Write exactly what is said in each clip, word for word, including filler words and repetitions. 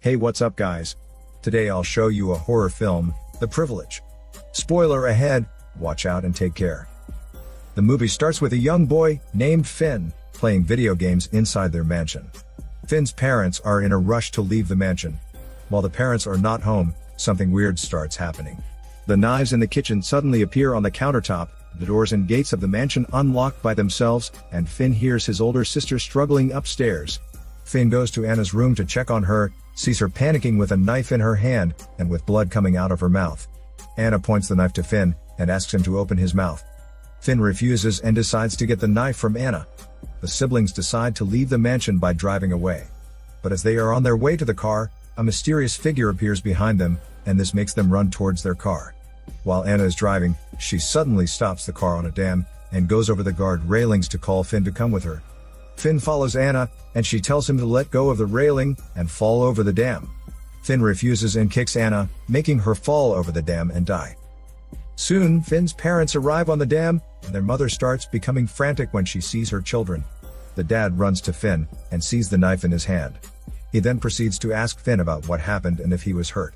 Hey, what's up guys? Today I'll show you a horror film, The Privilege. Spoiler ahead, watch out and take care. The movie starts with a young boy named Finn playing video games inside their mansion. Finn's parents are in a rush to leave the mansion. While the parents are not home, something weird starts happening. The knives in the kitchen suddenly appear on the countertop, the doors and gates of the mansion unlock by themselves, and Finn hears his older sister struggling upstairs. Finn goes to Anna's room to check on her, sees her panicking with a knife in her hand, and with blood coming out of her mouth. Anna points the knife to Finn, and asks him to open his mouth. Finn refuses and decides to get the knife from Anna. The siblings decide to leave the mansion by driving away. But as they are on their way to the car, a mysterious figure appears behind them, and this makes them run towards their car. While Anna is driving, she suddenly stops the car on a dam, and goes over the guard railings to call Finn to come with her. Finn follows Anna, and she tells him to let go of the railing, and fall over the dam. Finn refuses and kicks Anna, making her fall over the dam and die. Soon, Finn's parents arrive on the dam, and their mother starts becoming frantic when she sees her children. The dad runs to Finn, and sees the knife in his hand. He then proceeds to ask Finn about what happened and if he was hurt.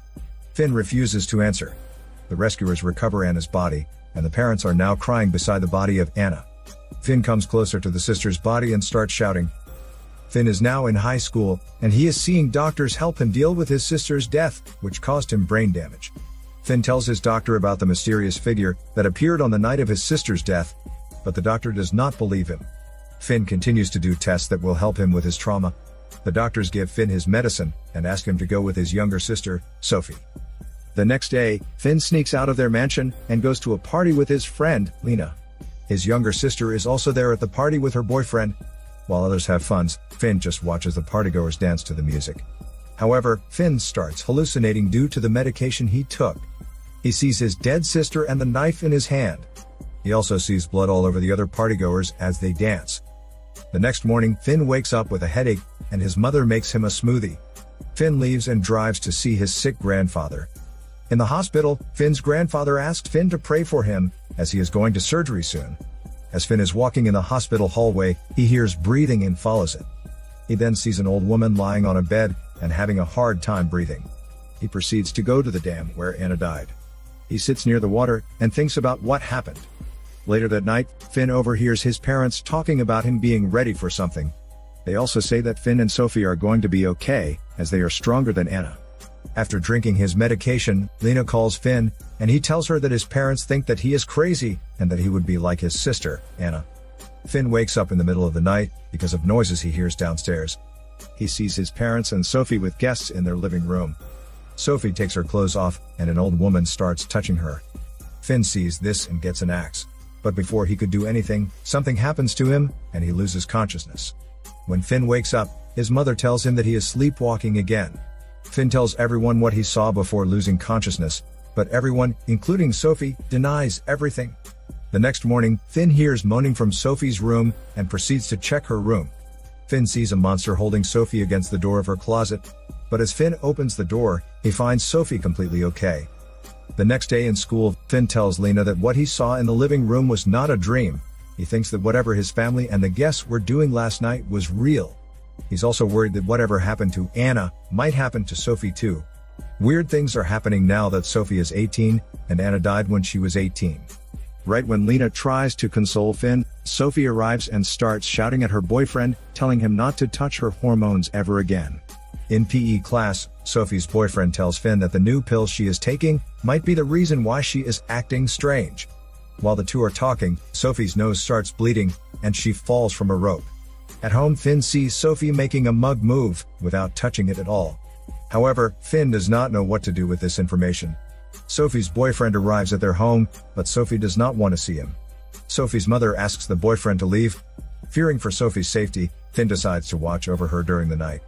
Finn refuses to answer. The rescuers recover Anna's body, and the parents are now crying beside the body of Anna. Finn comes closer to the sister's body and starts shouting. Finn is now in high school, and he is seeing doctors help him deal with his sister's death, which caused him brain damage. Finn tells his doctor about the mysterious figure that appeared on the night of his sister's death, but the doctor does not believe him. Finn continues to do tests that will help him with his trauma. The doctors give Finn his medicine, and ask him to go with his younger sister, Sophie. The next day, Finn sneaks out of their mansion, and goes to a party with his friend, Lena. His younger sister is also there at the party with her boyfriend. While others have fun, Finn just watches the partygoers dance to the music. However, Finn starts hallucinating due to the medication he took. He sees his dead sister and the knife in his hand. He also sees blood all over the other partygoers as they dance. The next morning, Finn wakes up with a headache, and his mother makes him a smoothie. Finn leaves and drives to see his sick grandfather. In the hospital, Finn's grandfather asked Finn to pray for him, as he is going to surgery soon. As Finn is walking in the hospital hallway, he hears breathing and follows it. He then sees an old woman lying on a bed, and having a hard time breathing. He proceeds to go to the dam where Anna died. He sits near the water, and thinks about what happened. Later that night, Finn overhears his parents talking about him being ready for something. They also say that Finn and Sophie are going to be okay, as they are stronger than Anna. After drinking his medication, Lena calls Finn, and he tells her that his parents think that he is crazy, and that he would be like his sister, Anna. Finn wakes up in the middle of the night, because of noises he hears downstairs. He sees his parents and Sophie with guests in their living room. Sophie takes her clothes off, and an old woman starts touching her. Finn sees this and gets an axe. But before he could do anything, something happens to him, and he loses consciousness. When Finn wakes up, his mother tells him that he is sleepwalking again. Finn tells everyone what he saw before losing consciousness, but everyone, including Sophie, denies everything. The next morning, Finn hears moaning from Sophie's room, and proceeds to check her room. Finn sees a monster holding Sophie against the door of her closet, but as Finn opens the door, he finds Sophie completely okay. The next day in school, Finn tells Lena that what he saw in the living room was not a dream. He thinks that whatever his family and the guests were doing last night was real. He's also worried that whatever happened to Anna, might happen to Sophie too. Weird things are happening now that Sophie is eighteen, and Anna died when she was eighteen. Right when Lena tries to console Finn, Sophie arrives and starts shouting at her boyfriend, telling him not to touch her hormones ever again. In P E class, Sophie's boyfriend tells Finn that the new pill she is taking, might be the reason why she is acting strange. While the two are talking, Sophie's nose starts bleeding, and she falls from a rope. At home, Finn sees Sophie making a mug move, without touching it at all. However, Finn does not know what to do with this information. Sophie's boyfriend arrives at their home, but Sophie does not want to see him. Sophie's mother asks the boyfriend to leave. Fearing for Sophie's safety, Finn decides to watch over her during the night.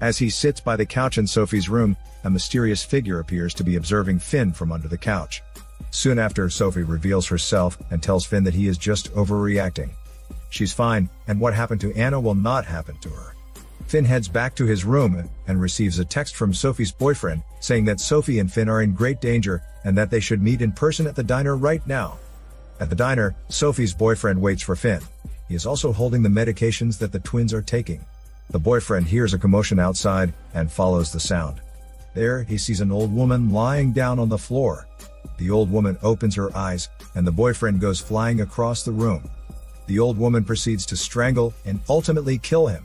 As he sits by the couch in Sophie's room, a mysterious figure appears to be observing Finn from under the couch. Soon after, Sophie reveals herself and tells Finn that he is just overreacting. She's fine, and what happened to Anna will not happen to her. Finn heads back to his room, and receives a text from Sophie's boyfriend, saying that Sophie and Finn are in great danger, and that they should meet in person at the diner right now. At the diner, Sophie's boyfriend waits for Finn. He is also holding the medications that the twins are taking. The boyfriend hears a commotion outside and follows the sound. There, he sees an old woman lying down on the floor. The old woman opens her eyes, and the boyfriend goes flying across the room. The old woman proceeds to strangle and ultimately kill him.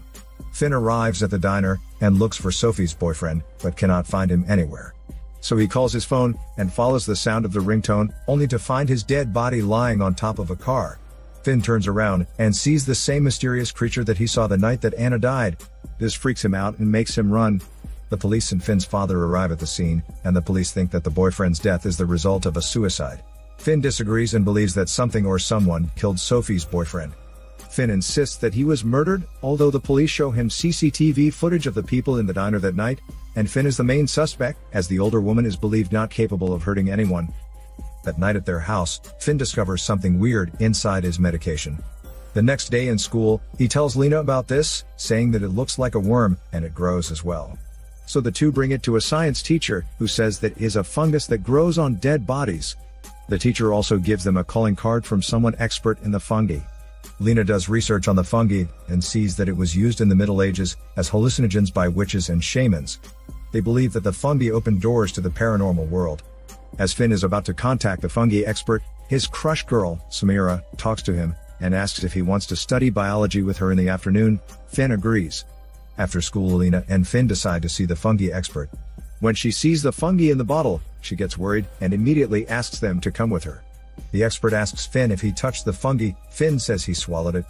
Finn arrives at the diner and looks for Sophie's boyfriend, but cannot find him anywhere. So he calls his phone and follows the sound of the ringtone, only to find his dead body lying on top of a car. Finn turns around and sees the same mysterious creature that he saw the night that Anna died. This freaks him out and makes him run. The police and Finn's father arrive at the scene, and the police think that the boyfriend's death is the result of a suicide. Finn disagrees and believes that something or someone killed Sophie's boyfriend. Finn insists that he was murdered, although the police show him C C T V footage of the people in the diner that night, and Finn is the main suspect, as the older woman is believed not capable of hurting anyone. That night at their house, Finn discovers something weird inside his medication. The next day in school, he tells Lena about this, saying that it looks like a worm, and it grows as well. So the two bring it to a science teacher, who says that it is a fungus that grows on dead bodies. The teacher also gives them a calling card from someone expert in the fungi. Lena does research on the fungi, and sees that it was used in the Middle Ages as hallucinogens by witches and shamans. They believe that the fungi opened doors to the paranormal world. As Finn is about to contact the fungi expert, his crush girl, Samira, talks to him, and asks if he wants to study biology with her in the afternoon. Finn agrees. After school, Lena and Finn decide to see the fungi expert. When she sees the fungi in the bottle, she gets worried and immediately asks them to come with her. The expert asks Finn if he touched the fungi. Finn says he swallowed it.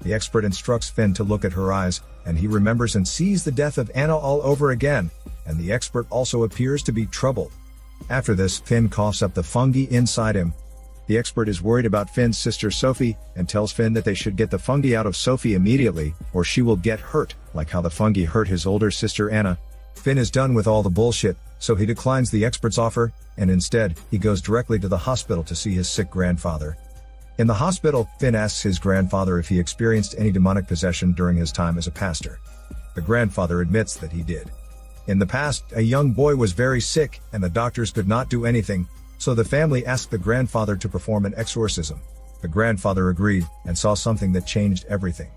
The expert instructs Finn to look at her eyes, and he remembers and sees the death of Anna all over again, and the expert also appears to be troubled. After this, Finn coughs up the fungi inside him. The expert is worried about Finn's sister Sophie, and tells Finn that they should get the fungi out of Sophie immediately, or she will get hurt, like how the fungi hurt his older sister Anna. Finn is done with all the bullshit, so he declines the expert's offer, and instead, he goes directly to the hospital to see his sick grandfather. In the hospital, Finn asks his grandfather if he experienced any demonic possession during his time as a pastor. The grandfather admits that he did. In the past, a young boy was very sick, and the doctors could not do anything, so the family asked the grandfather to perform an exorcism. The grandfather agreed, and saw something that changed everything.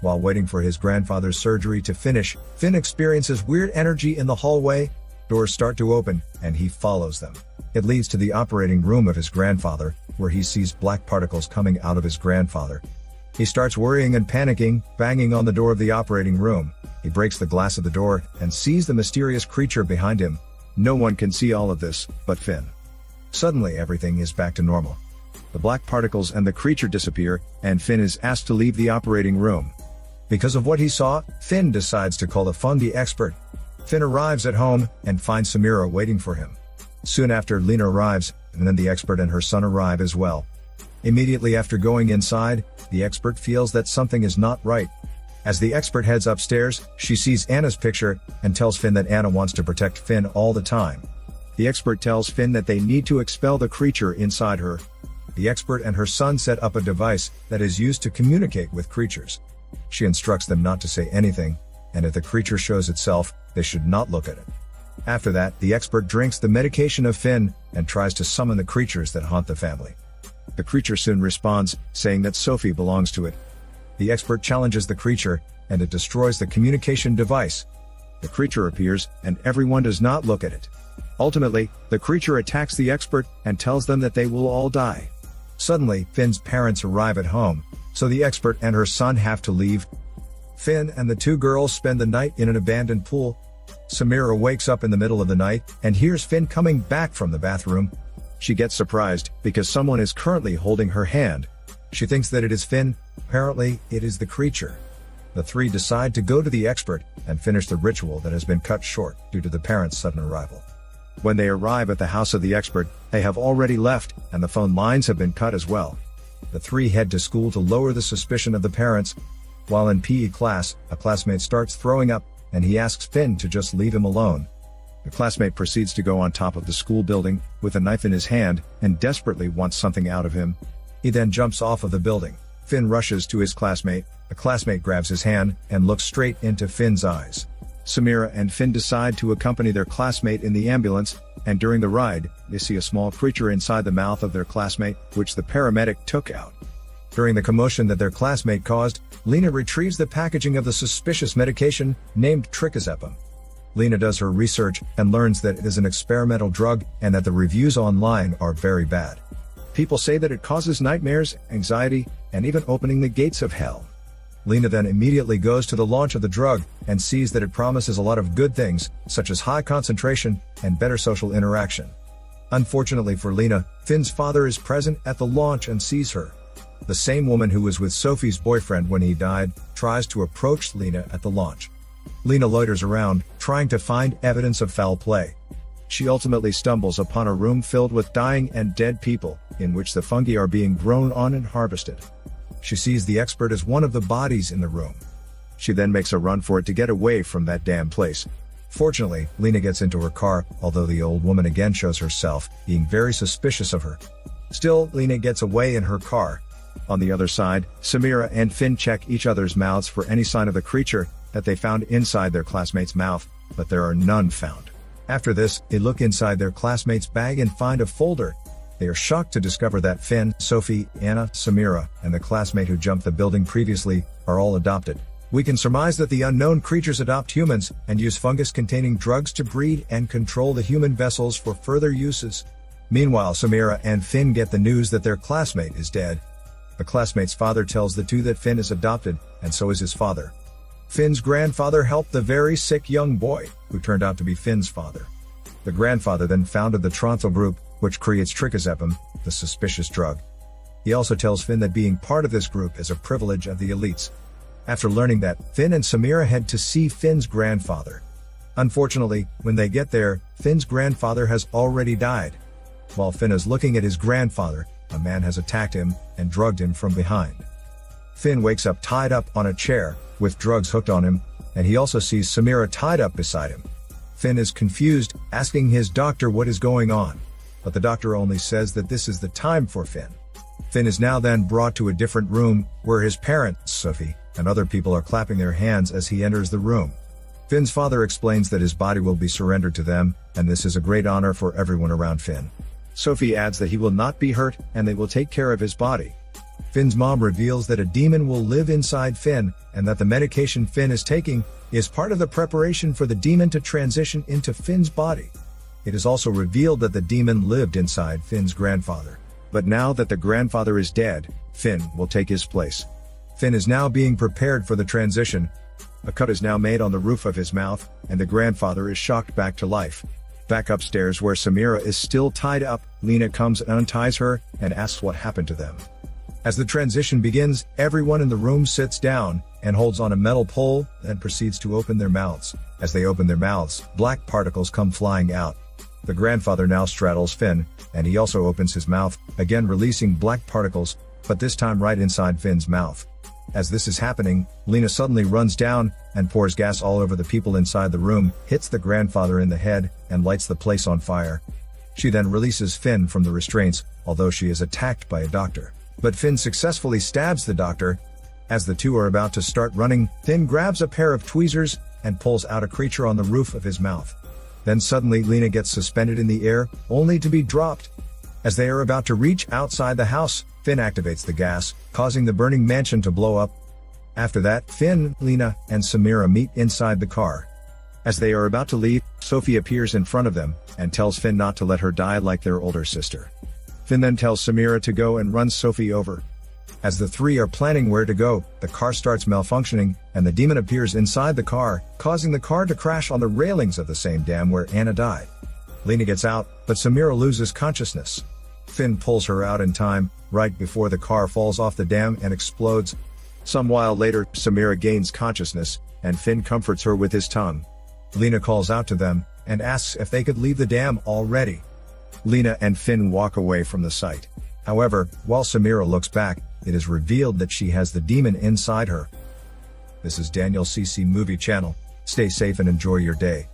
While waiting for his grandfather's surgery to finish, Finn experiences weird energy in the hallway. Doors start to open, and he follows them. It leads to the operating room of his grandfather, where he sees black particles coming out of his grandfather. He starts worrying and panicking, banging on the door of the operating room. He breaks the glass of the door, and sees the mysterious creature behind him. No one can see all of this, but Finn. Suddenly everything is back to normal. The black particles and the creature disappear, and Finn is asked to leave the operating room. Because of what he saw, Finn decides to call the fungi expert. Finn arrives at home, and finds Samira waiting for him. Soon after, Lena arrives, and then the expert and her son arrive as well. Immediately after going inside, the expert feels that something is not right. As the expert heads upstairs, she sees Anna's picture, and tells Finn that Anna wants to protect Finn all the time. The expert tells Finn that they need to expel the creature inside her. The expert and her son set up a device that is used to communicate with creatures. She instructs them not to say anything, and if the creature shows itself, they should not look at it. After that, the expert drinks the medication of Finn, and tries to summon the creatures that haunt the family. The creature soon responds, saying that Sophie belongs to it. The expert challenges the creature, and it destroys the communication device. The creature appears, and everyone does not look at it. Ultimately, the creature attacks the expert, and tells them that they will all die. Suddenly, Finn's parents arrive at home, so the expert and her son have to leave. Finn and the two girls spend the night in an abandoned pool. Samira wakes up in the middle of the night, and hears Finn coming back from the bathroom. She gets surprised, because someone is currently holding her hand. She thinks that it is Finn. Apparently, it is the creature. The three decide to go to the expert, and finish the ritual that has been cut short, due to the parents' sudden arrival. When they arrive at the house of the expert, they have already left, and the phone lines have been cut as well. The three head to school to lower the suspicion of the parents. While in P E class, a classmate starts throwing up, and he asks Finn to just leave him alone. The classmate proceeds to go on top of the school building, with a knife in his hand, and desperately wants something out of him. He then jumps off of the building. Finn rushes to his classmate. The classmate grabs his hand, and looks straight into Finn's eyes. Samira and Finn decide to accompany their classmate in the ambulance, and during the ride, they see a small creature inside the mouth of their classmate, which the paramedic took out. During the commotion that their classmate caused, Lena retrieves the packaging of the suspicious medication, named Tricazepam. Lena does her research and learns that it is an experimental drug and that the reviews online are very bad. People say that it causes nightmares, anxiety, and even opening the gates of hell. Lena then immediately goes to the launch of the drug and sees that it promises a lot of good things, such as high concentration and better social interaction. Unfortunately for Lena, Finn's father is present at the launch and sees her. The same woman who was with Sophie's boyfriend when he died tries to approach Lena at the launch. Lena loiters around, trying to find evidence of foul play. She ultimately stumbles upon a room filled with dying and dead people, in which the fungi are being grown on and harvested. She sees the expert as one of the bodies in the room. She then makes a run for it to get away from that damn place. Fortunately, Lena gets into her car, although the old woman again shows herself, being very suspicious of her. Still, Lena gets away in her car. On the other side, Samira and Finn check each other's mouths for any sign of the creature that they found inside their classmate's mouth, but there are none found. After this, they look inside their classmate's bag and find a folder. They are shocked to discover that Finn, Sophie, Anna, Samira, and the classmate who jumped the building previously, are all adopted. We can surmise that the unknown creatures adopt humans and use fungus-containing drugs to breed and control the human vessels for further uses. Meanwhile, Samira and Finn get the news that their classmate is dead. The classmate's father tells the two that Finn is adopted, and so is his father. Finn's grandfather helped the very sick young boy, who turned out to be Finn's father. The grandfather then founded the Tronthal group, which creates Tricazepam, the suspicious drug. He also tells Finn that being part of this group is a privilege of the elites. After learning that, Finn and Samira head to see Finn's grandfather. Unfortunately, when they get there, Finn's grandfather has already died. While Finn is looking at his grandfather, a man has attacked him and drugged him from behind. Finn wakes up tied up on a chair, with drugs hooked on him, and he also sees Samira tied up beside him. Finn is confused, asking his doctor what is going on, but the doctor only says that this is the time for Finn. Finn is now then brought to a different room, where his parents, Sophie, and other people are clapping their hands as he enters the room. Finn's father explains that his body will be surrendered to them, and this is a great honor for everyone around Finn. Sophie adds that he will not be hurt, and they will take care of his body. Finn's mom reveals that a demon will live inside Finn, and that the medication Finn is taking is part of the preparation for the demon to transition into Finn's body. It is also revealed that the demon lived inside Finn's grandfather. But now that the grandfather is dead, Finn will take his place. Finn is now being prepared for the transition. A cut is now made on the roof of his mouth, and the grandfather is shocked back to life. Back upstairs where Samira is still tied up, Lena comes and unties her, and asks what happened to them. As the transition begins, everyone in the room sits down, and holds on a metal pole, and proceeds to open their mouths. As they open their mouths, black particles come flying out. The grandfather now straddles Finn, and he also opens his mouth, again releasing black particles, but this time right inside Finn's mouth. As this is happening, Lena suddenly runs down, and pours gas all over the people inside the room, hits the grandfather in the head, and lights the place on fire. She then releases Finn from the restraints, although she is attacked by a doctor. But Finn successfully stabs the doctor. As the two are about to start running, Finn grabs a pair of tweezers, and pulls out a creature on the roof of his mouth. Then suddenly Lena gets suspended in the air, only to be dropped. As they are about to reach outside the house, Finn activates the gas, causing the burning mansion to blow up. After that, Finn, Lena, and Samira meet inside the car. As they are about to leave, Sophie appears in front of them, and tells Finn not to let her die like their older sister. Finn then tells Samira to go and runs Sophie over. As the three are planning where to go, the car starts malfunctioning, and the demon appears inside the car, causing the car to crash on the railings of the same dam where Anna died. Lena gets out, but Samira loses consciousness. Finn pulls her out in time, right before the car falls off the dam and explodes. Some while later, Samira gains consciousness, and Finn comforts her with his tongue. Lena calls out to them, and asks if they could leave the dam already. Lena and Finn walk away from the site. However, while Samira looks back, it is revealed that she has the demon inside her. This is Daniel C C Movie Channel. Stay safe and enjoy your day.